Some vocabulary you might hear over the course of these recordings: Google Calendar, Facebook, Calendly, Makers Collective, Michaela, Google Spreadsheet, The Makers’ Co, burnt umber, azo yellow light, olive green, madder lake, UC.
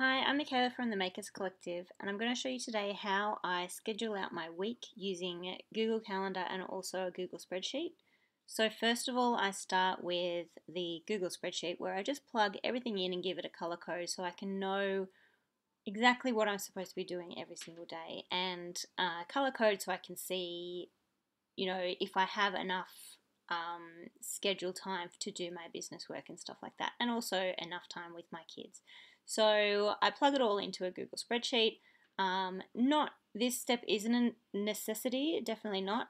Hi, I'm Michaela from the Makers Collective, and I'm going to show you today how I schedule out my week using Google Calendar and also Google Spreadsheet. So first of all, I start with the Google Spreadsheet, where I just plug everything in and give it a color code so I can know exactly what I'm supposed to be doing every single day, and color code so I can see, you know, if I have enough scheduled time to do my business work and stuff like that, and also enough time with my kids. So I plug it all into a Google spreadsheet. This step isn't a necessity, definitely not,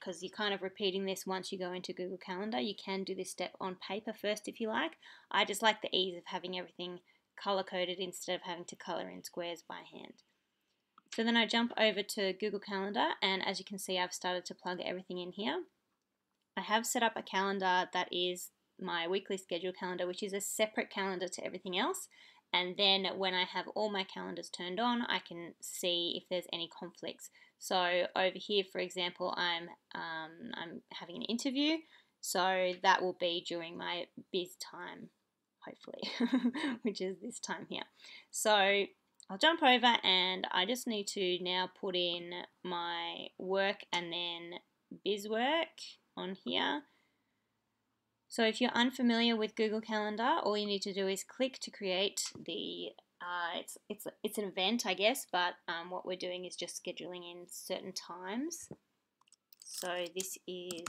because you're kind of repeating this once you go into Google Calendar. You can do this step on paper first if you like. I just like the ease of having everything color-coded instead of having to color in squares by hand. So then I jump over to Google Calendar, and as you can see, I've started to plug everything in here. I have set up a calendar that is my weekly schedule calendar, which is a separate calendar to everything else. And then when I have all my calendars turned on, I can see if there's any conflicts. So over here, for example, I'm having an interview, so that will be during my biz time, hopefully, which is this time here. So I'll jump over, and I just need to now put in my work and then biz work on here. So if you're unfamiliar with Google Calendar, all you need to do is click to create the, it's an event, I guess, but what we're doing is just scheduling in certain times. So this is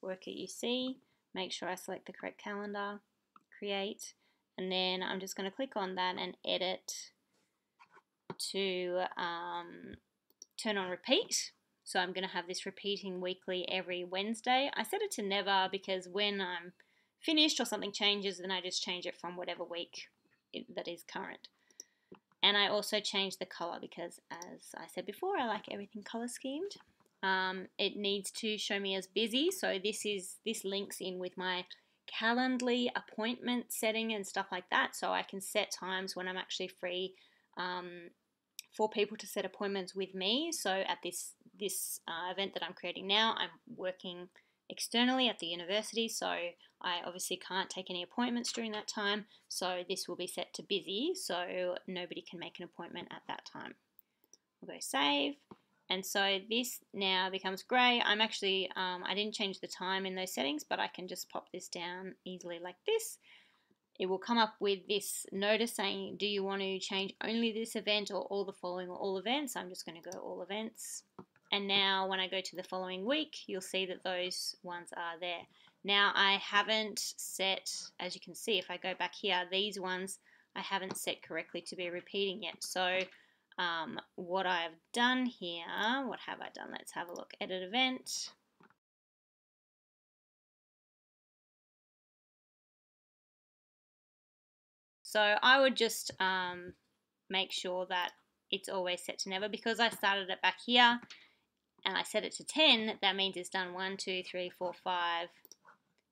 work at UC, make sure I select the correct calendar, create, and then I'm just going to click on that and edit to turn on repeat. So I'm going to have this repeating weekly every Wednesday. I set it to never because when I'm finished or something changes, then I just change it from whatever week that is current. And I also change the color because, as I said before, I like everything color schemed. It needs to show me as busy. So this links in with my Calendly appointment setting and stuff like that. So I can set times when I'm actually free for people to set appointments with me. So at this event that I'm creating now, I'm working externally at the university, so I obviously can't take any appointments during that time, so this will be set to busy, so nobody can make an appointment at that time. We'll go save, and so this now becomes grey. I'm actually, I didn't change the time in those settings, but I can just pop this down easily like this. It will come up with this notice saying, do you want to change only this event or all the following or all events? I'm just going to go all events. And now when I go to the following week, you'll see that those ones are there. Now I haven't set, as you can see, if I go back here, these ones I haven't set correctly to be repeating yet. So what I've done here, what have I done? Let's have a look. Edit event. So I would just make sure that it's always set to never, because I started it back here and I set it to 10, that means it's done 1, 2, 3, 4, 5,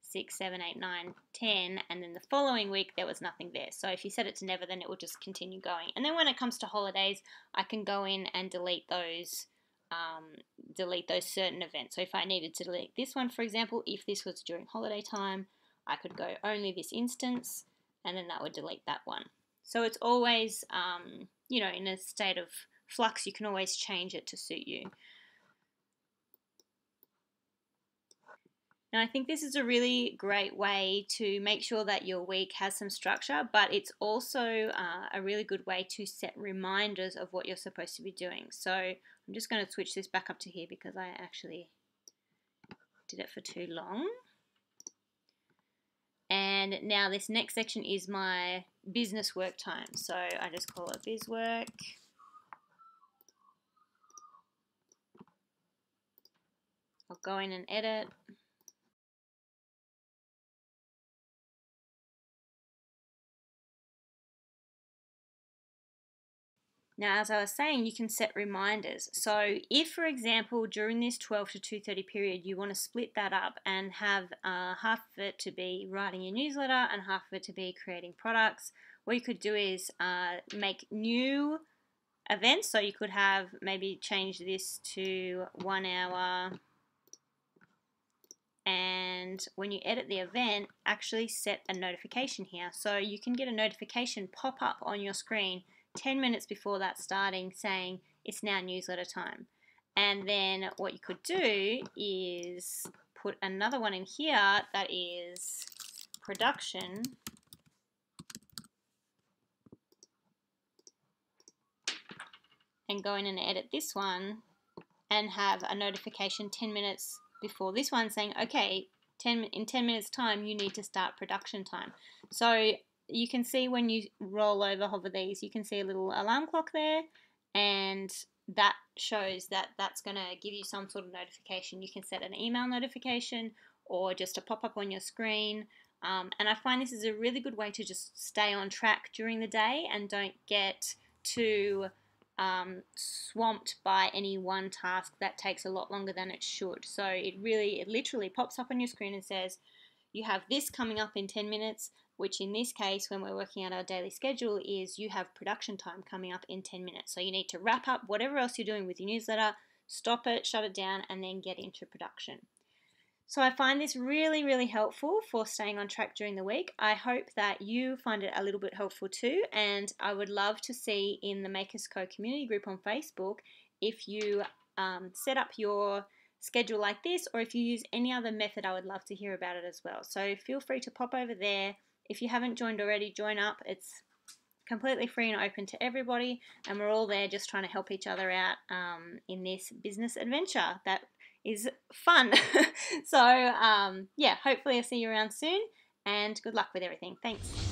6, 7, 8, 9, 10, and then the following week there was nothing there. So if you set it to never, then it will just continue going. And then when it comes to holidays, I can go in and delete those certain events. So if I needed to delete this one, for example, if this was during holiday time, I could go only this instance, and then that would delete that one. So it's always, you know, in a state of flux, you can always change it to suit you. Now I think this is a really great way to make sure that your week has some structure, but it's also a really good way to set reminders of what you're supposed to be doing. So I'm just going to switch this back up to here because I actually did it for too long. And now this next section is my business work time. So I just call it biz work. I'll go in and edit. Now, as I was saying, you can set reminders. So if, for example, during this 12 to 2:30 period, you want to split that up and have half of it to be writing your newsletter and half of it to be creating products, what you could do is make new events. So you could have maybe change this to 1 hour and and when you edit the event, actually set a notification here. So you can get a notification pop up on your screen 10 minutes before that starting saying it's now newsletter time. And then what you could do is put another one in here that is production and go in and edit this one and have a notification 10 minutes before this one saying, okay, in 10 minutes time you need to start production time. So you can see when you roll over, hover these, you can see a little alarm clock there, and that shows that that's going to give you some sort of notification. You can set an email notification or just a pop-up on your screen. And I find this is a really good way to just stay on track during the day and don't get too swamped by any one task that takes a lot longer than it should. So it literally pops up on your screen and says, you have this coming up in 10 minutes, which in this case, when we're working out our daily schedule, is you have production time coming up in 10 minutes. So you need to wrap up whatever else you're doing with your newsletter, stop it, shut it down, and then get into production. So I find this really, really helpful for staying on track during the week. I hope that you find it a little bit helpful too, and I would love to see in the Makers Co community group on Facebook if you set up your schedule like this, or if you use any other method, I would love to hear about it as well. So feel free to pop over there. If you haven't joined already, join up. It's completely free and open to everybody, and we're all there just trying to help each other out in this business adventure that is fun. So yeah, hopefully I'll see you around soon, and good luck with everything. Thanks.